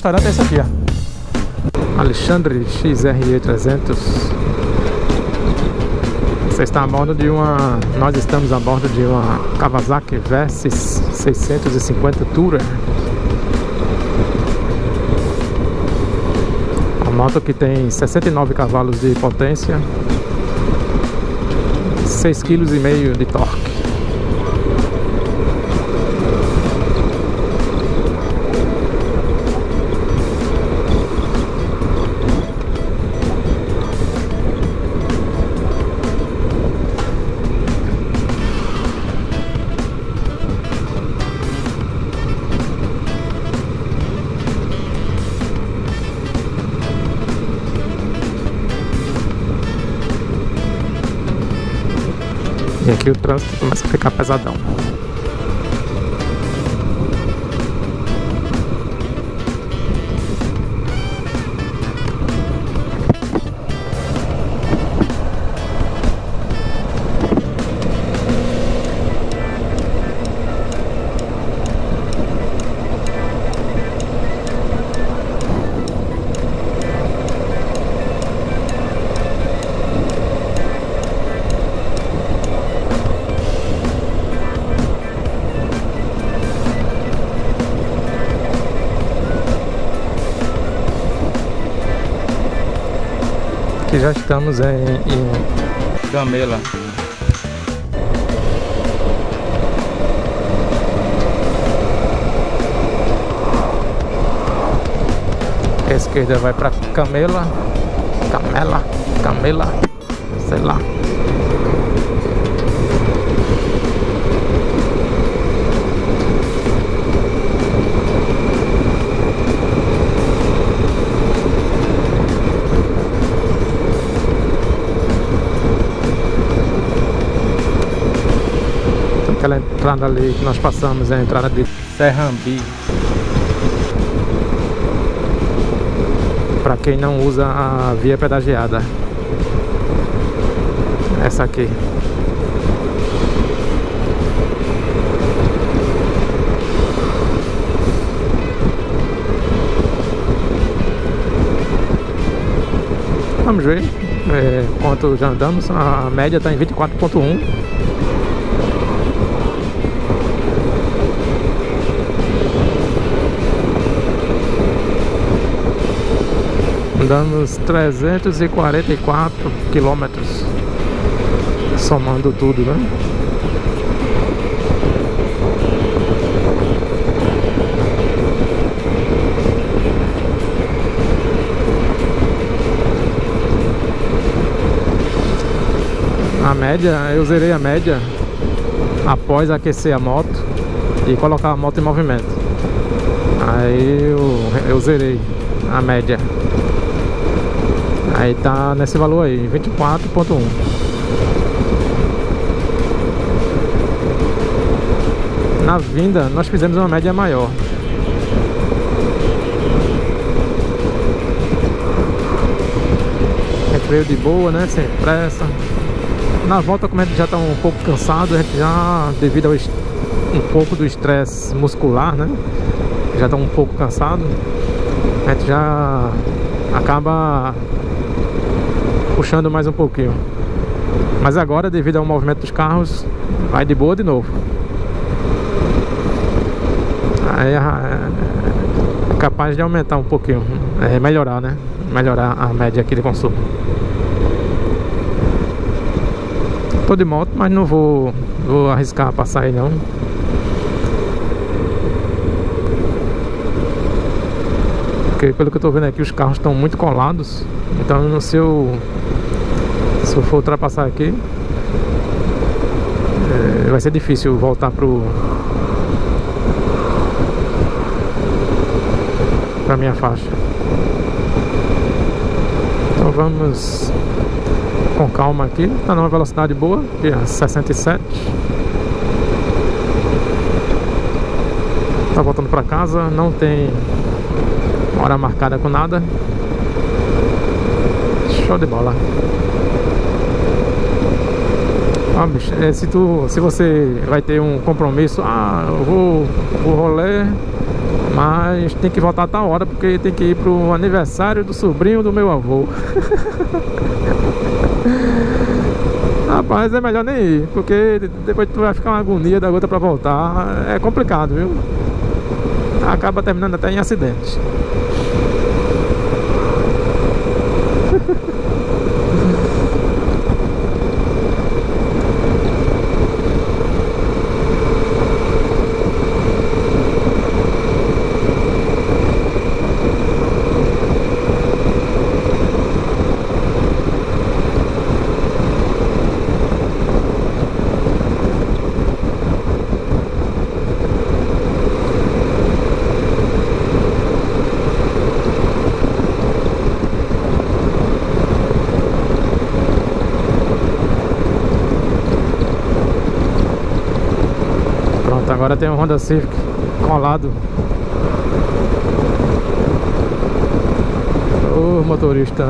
restaurante é esse aqui, ó. Alexandre XRE 300. Você está a bordo de uma... Nós estamos a bordo de uma Kawasaki Versys 650 Tourer. Uma moto que tem 69 cavalos de potência, 6,5 kg de torque. E aqui o trânsito começa a ficar pesadão. Que já estamos em Camela. A esquerda vai para Camela, sei lá. Aquela entrada ali que nós passamos é a entrada de Serrambi. Para quem não usa a via pedagiada, essa aqui. Vamos ver quanto já andamos. A média está em 24,1. Andamos 344 quilômetros, somando tudo, né? A média, eu zerei a média após aquecer a moto e colocar a moto em movimento. Aí eu zerei a média. Aí tá nesse valor aí, 24,1. Na vinda nós fizemos uma média maior. Recreio de boa, né? Sem pressa. Na volta, como a gente já tá um pouco cansado, a gente já, devido ao um pouco do estresse muscular, né? Já tá um pouco cansado. A gente já acaba puxando mais um pouquinho, mas agora, devido ao movimento dos carros, vai de boa de novo. Aí é capaz de aumentar um pouquinho, melhorar, né? Melhorar a média aqui de consumo. Tô de moto, mas não vou arriscar passar aí não. Porque pelo que eu tô vendo aqui, os carros estão muito colados. Então se eu for ultrapassar aqui, vai ser difícil voltar pra minha faixa. Então vamos com calma aqui. Tá numa velocidade boa, que é 67. Tá voltando pra casa, não tem hora marcada com nada. Show de bola. Ah, bicho, se você vai ter um compromisso, ah, eu vou pro rolê, Mas tem que voltar a tal hora, porque tem que ir pro aniversário do sobrinho do meu avô. Rapaz, é melhor nem ir, porque depois tu vai ficar uma agonia da gota pra voltar. É complicado, viu? Acaba terminando até em acidente. Agora tem um Honda Civic colado. O motorista.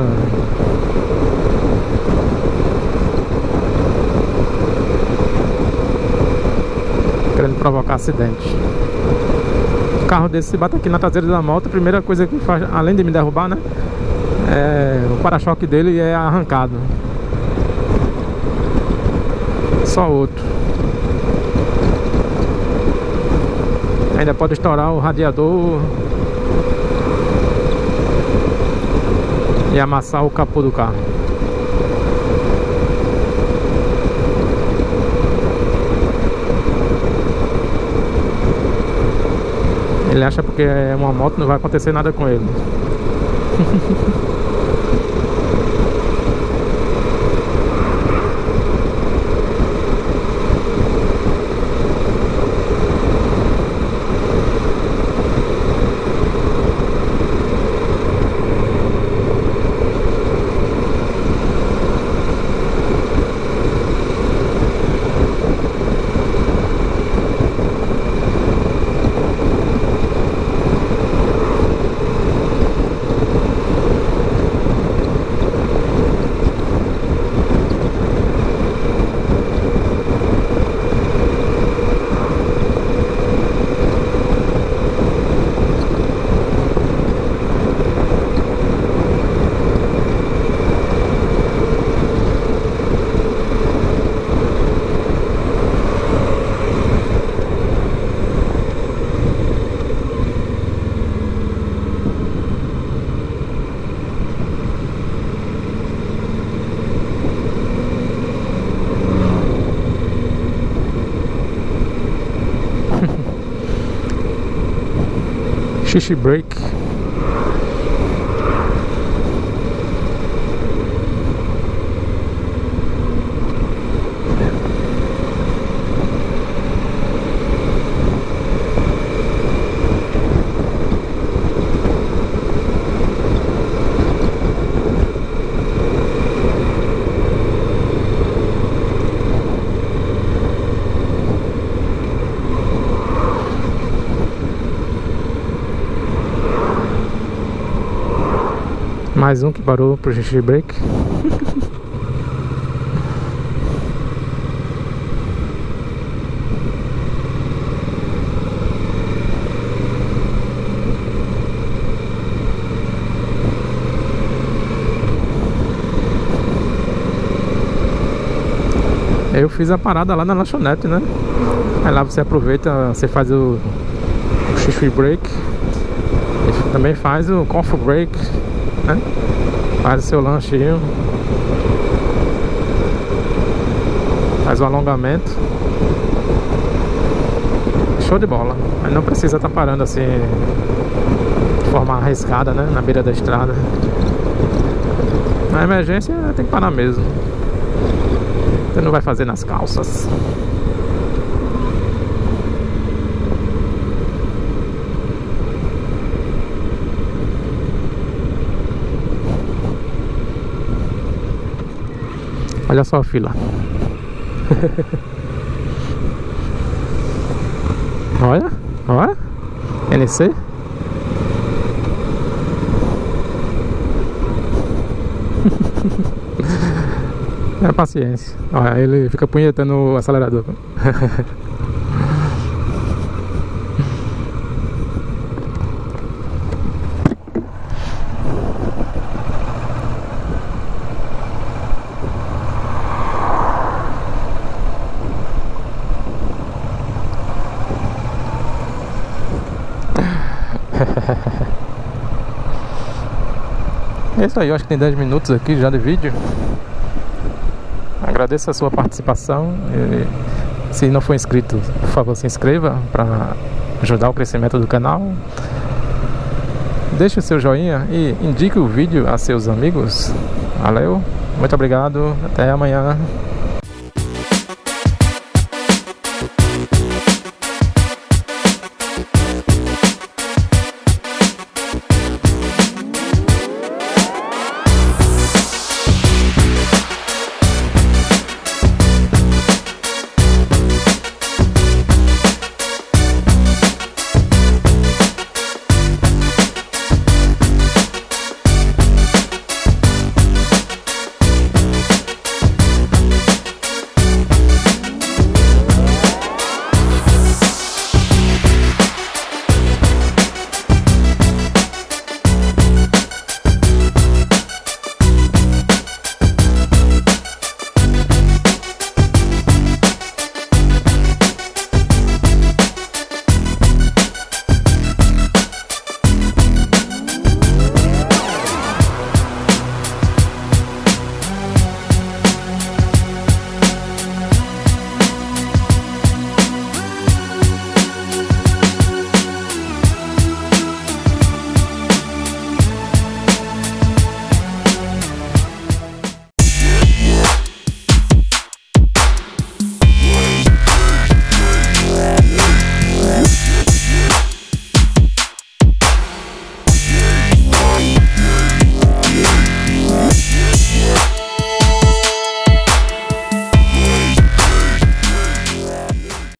Querendo provocar acidente. O carro desse se bate aqui na traseira da moto, a primeira coisa que faz, além de me derrubar, né? É, o para-choque dele é arrancado. Só outro. Ainda pode estourar o radiador e amassar o capô do carro. Ele acha porque é uma moto, não vai acontecer nada com ele. Xixi break. Mais um que parou pro xixi break. Eu fiz a parada lá na lanchonete, né? Aí lá você aproveita, você faz o xixi break. E também faz o coffee break. Né? Faz o seu lanchinho, faz o alongamento, show de bola. Mas não precisa estar parando assim de forma arriscada, né? Na beira da estrada. Na emergência tem que parar mesmo. Você não vai fazer nas calças. Olha só a fila. Olha, olha. NC. É paciência. Olha, ele fica punhetando o acelerador. É isso aí, eu acho que tem 10 minutos aqui já de vídeo. Agradeço a sua participação. E, se não for inscrito, por favor, se inscreva para ajudar o crescimento do canal. Deixe o seu joinha e indique o vídeo a seus amigos. Valeu, muito obrigado, até amanhã.